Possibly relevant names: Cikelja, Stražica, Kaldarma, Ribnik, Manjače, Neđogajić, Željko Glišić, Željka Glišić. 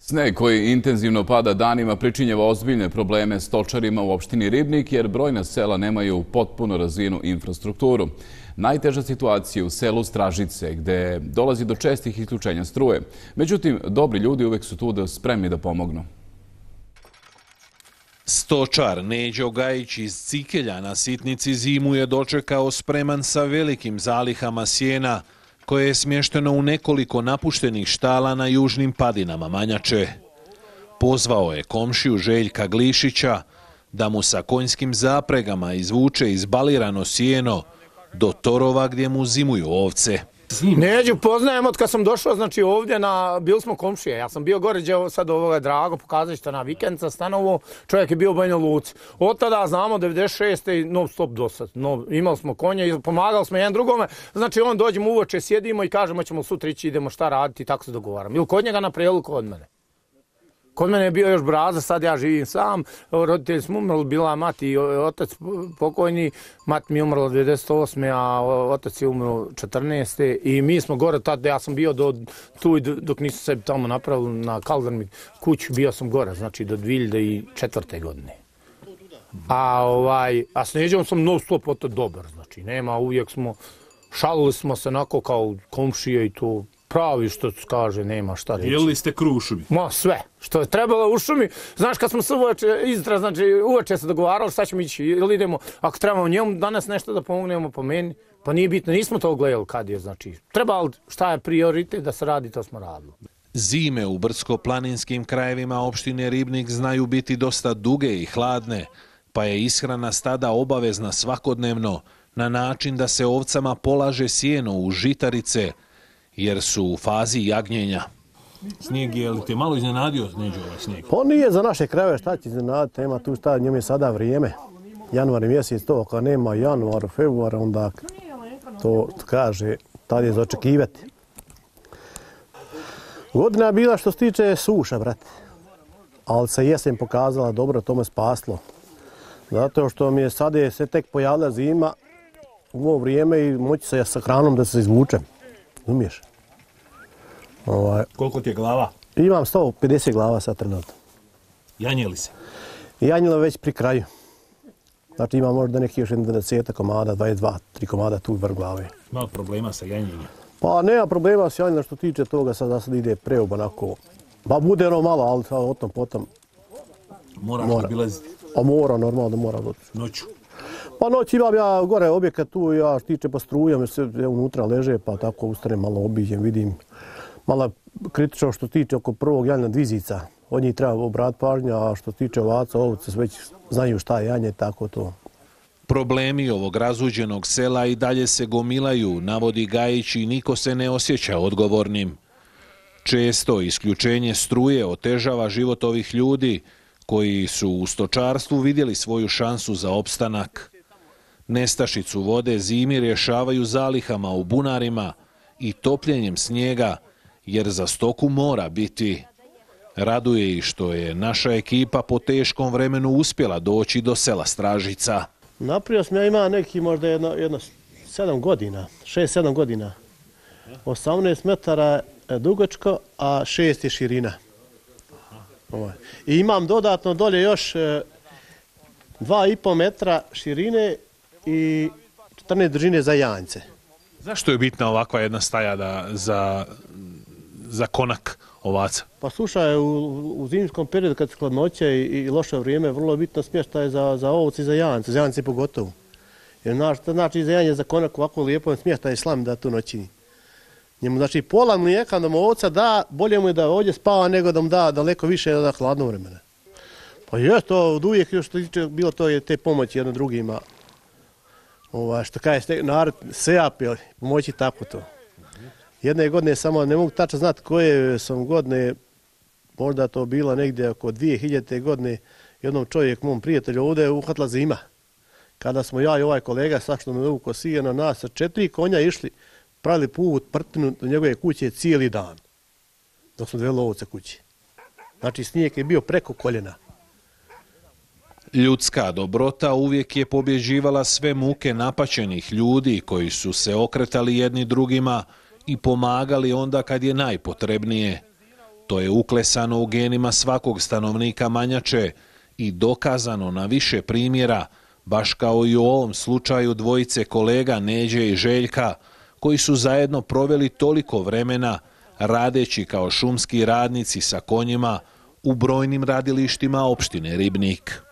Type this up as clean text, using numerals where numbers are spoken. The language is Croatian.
Sneg koji intenzivno pada danima pričinjava ozbiljne probleme stočarima u opštini Ribnik jer brojna sela nemaju potpuno razvijenu infrastrukturu. Najteža situacija je u selu Stražice gdje dolazi do čestih isključenja struje. Međutim, dobri ljudi uvek su tu spremni da pomognu. Stočar Neđogajić iz Cikelja na sitnici zimu je dočekao spreman sa velikim zalihama sjena koje je smješteno u nekoliko napuštenih štala na južnim padinama Manjače. Pozvao je komšiju Željka Glišića da mu sa konjskim zapregama izvuče izbalirano sjeno do torova gdje mu zimuju ovce. Neđu poznajem od kad sam došao, znači ovdje, bili smo komšije, ja sam bio gore, sad ovoga drago, pokazališta na vikendca, stanovo, čovjek je bio u Banja Luci. Od tada znamo, 96. i non stop do sad, imali smo konje i pomagali smo jedan drugome, znači on dođemo uvoče, sjedimo i kažemo ćemo sutra ići, idemo šta raditi i tako se dogovaram. Ili kod njega na prelu, kod mene. Kod mene je bio još braza, sad ja živim sam, roditelji smo umrli, bila mati i otac pokojni, mati mi je umrla 1998. a otac je umro 1914. i mi smo gore tada, ja sam bio tu dok nisu sebi tamo napravili na Kaldarmi kuću, bio sam gore, znači do 2004. godine. A s Neđom sam non stop oto dobar, znači nema, uvijek smo, šalili smo se onako kao komšije i to. Pravi što ti kaže, nema šta reći. Jeli ste kru u šumi? Ma sve, što je trebalo u šumi. Znaš, kad smo se uveče se dogovarali, sad ćemo ići ili idemo, ako trebamo njemu danas nešto da pomognemo po meni, pa nije bitno, nismo to gledali kad je, znači. Trebalo šta je prioritet da se radi, to smo radili. Zime u brdsko-planinskim krajevima opštine Ribnik znaju biti dosta duge i hladne, pa je ishrana stada obavezna svakodnevno na način da se ovcama polaže sjeno u žitarice, jer su u fazi jagnjenja. Snijeg je li te malo iznenadio, Neđo, ovaj snijeg? On nije za naše krajeve, šta će iznenaditi, nema tu šta, njemu je sada vrijeme. Januar i mjesec to, ako nema januar, februar, onda to kaže, tada je za očekivati. Godina je bila što se tiče suša, brate. Ali se jesen pokazala dobro, to me spaslo. Zato što mi je sada se tek pojavila zima u ovo vrijeme i moći se sa hranom da se izvučem. Umiješ? Koliko ti je glava? Imam 150 glava sad trenutno. Janjeli se? Janjelo već pri kraju. Znači imam možda neki još 20 komada, 22-3 komada tu vrh glave. Ima problema sa janjenjem? Pa nema problema sa janjenjem što tiče toga, sad ide preob onako. Pa bude ono malo, ali o tom potom. Moraš obilaziti? A mora, normalno da mora otići. Noću? Pa noć imam ja gore objekat tu, ja tiče pa strujam, sve unutra leže, pa tako ustanem, malo obiđem, vidim. Malo kritično što tiče oko prvog janja dvizica. Od njih treba obrat pažnja, a što tiče ovaca, ovce već znaju šta je janje, tako to. Problemi ovog razuđenog sela i dalje se gomilaju, navodi Gajić, i niko se ne osjeća odgovornim. Često isključenje struje otežava život ovih ljudi, koji su u stočarstvu vidjeli svoju šansu za opstanak. Nestašicu vode zimi rješavaju zalihama u bunarima i topljenjem snijega, jer za stoku mora biti. Raduje i što je naša ekipa po teškom vremenu uspjela doći do sela Stražica. Napravio sam ja ima neki možda jedno 7 godina, 6-7 godina. 18 metara dugačko, a 6 je širina. I imam dodatno dolje još 2,5 metra širine i 14 dužine za janjce. Zašto je bitna ovakva jedna staja za konak ovaca? Pa slušaj, u zimskom periodu kad se hladnoće i loše vrijeme, vrlo bitno smještaj za ovce i za janjce, za janjce pogotovo. Jer znači za janje za konak ovako lijepo smještaj slam da tu noćini. Njemu znači pola mlijeka da mu ovca da, bolje mu je da ovdje spava nego da mu da daleko više da hladno vremena. Pa je to od uvijek još što tiče bilo to te pomoći jedno drugima. Što kaže, narod sejapi, pomoći tako to. Jedne godine samo, ne mogu tačno znati koje sam godine, možda to bila negdje oko 2000. godine, jednom čovjek, mom prijatelju, ovdje je uhvatila zima. Kada smo ja i ovaj kolega, sad što me vuko sijeno nas, sa 4 konja išli, pravili put, prtinu do njegove kuće cijeli dan, dok smo doveli ovce kući. Znači snijeg je bio preko koljena. Ljudska dobrota uvijek je pobjeđivala sve muke napaćenih ljudi koji su se okretali jedni drugima i pomagali onda kad je najpotrebnije. To je uklesano u genima svakog stanovnika Manjače i dokazano na više primjera, baš kao i u ovom slučaju dvojice kolega Neđe i Željka, koji su zajedno proveli toliko vremena radeći kao šumski radnici sa konjima u brojnim radilištima opštine Ribnik.